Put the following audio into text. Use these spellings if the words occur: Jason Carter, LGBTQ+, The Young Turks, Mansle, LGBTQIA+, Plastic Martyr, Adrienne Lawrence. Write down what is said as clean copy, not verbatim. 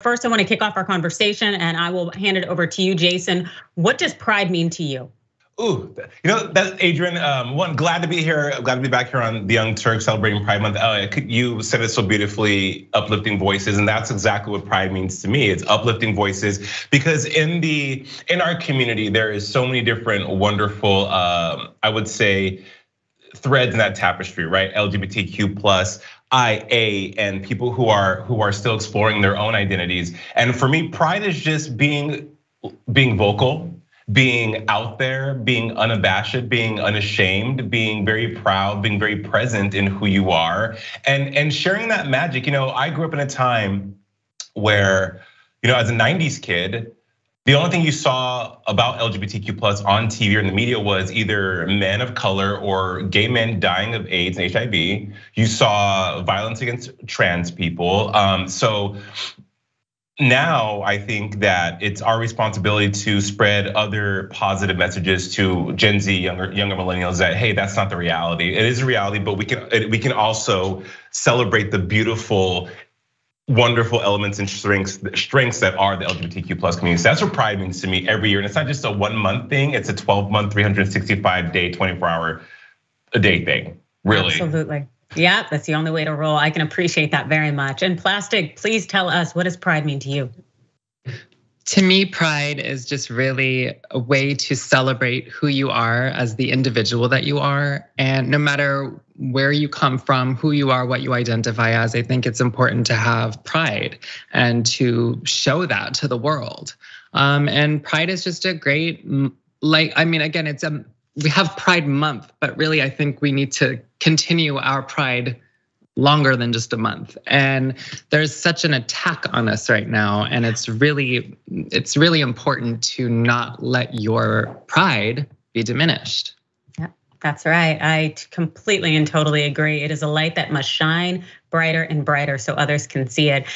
First, I want to kick off our conversation and I will hand it over to you, Jason. What does pride mean to you? Ooh, you know, that's Adrian. One, glad to be here. Glad to be back here on The Young Turks celebrating Pride Month. You said it so beautifully, uplifting voices, and that's exactly what pride means to me. It's uplifting voices, because in our community, there is so many different wonderful, I would say, threads in that tapestry, right? LGBTQ+, IA, and people who are still exploring their own identities. And for me, pride is just being vocal, being out there, being unabashed, being unashamed, being very proud, being very present in who you are, and sharing that magic. You know, I grew up in a time where, you know, as a 90s kid, the only thing you saw about LGBTQ+ on TV or in the media was either men of color or gay men dying of AIDS and HIV. You saw violence against trans people. So now I think that it's our responsibility to spread other positive messages to Gen Z, younger millennials, that hey, that's not the reality. It is a reality, but we can also celebrate the beautiful, wonderful elements and strengths that are the LGBTQ+ community. So that's what pride means to me every year. And it's not just a 1 month thing, it's a 12-month, 365-day, 24-hour-a-day thing, really. Absolutely, yeah, that's the only way to roll. I can appreciate that very much. And Plastic, please tell us, what does pride mean to you? To me, pride is just really a way to celebrate who you are as the individual that you are. And no matter where you come from, who you are, what you identify as, I think it's important to have pride and to show that to the world. And pride is just a great, like, I mean, again, we have Pride Month, but really I think we need to continue our pride longer than just a month. And there's such an attack on us right now. And it's really important to not let your pride be diminished. Yeah, that's right. I completely and totally agree. It is a light that must shine brighter and brighter so others can see it.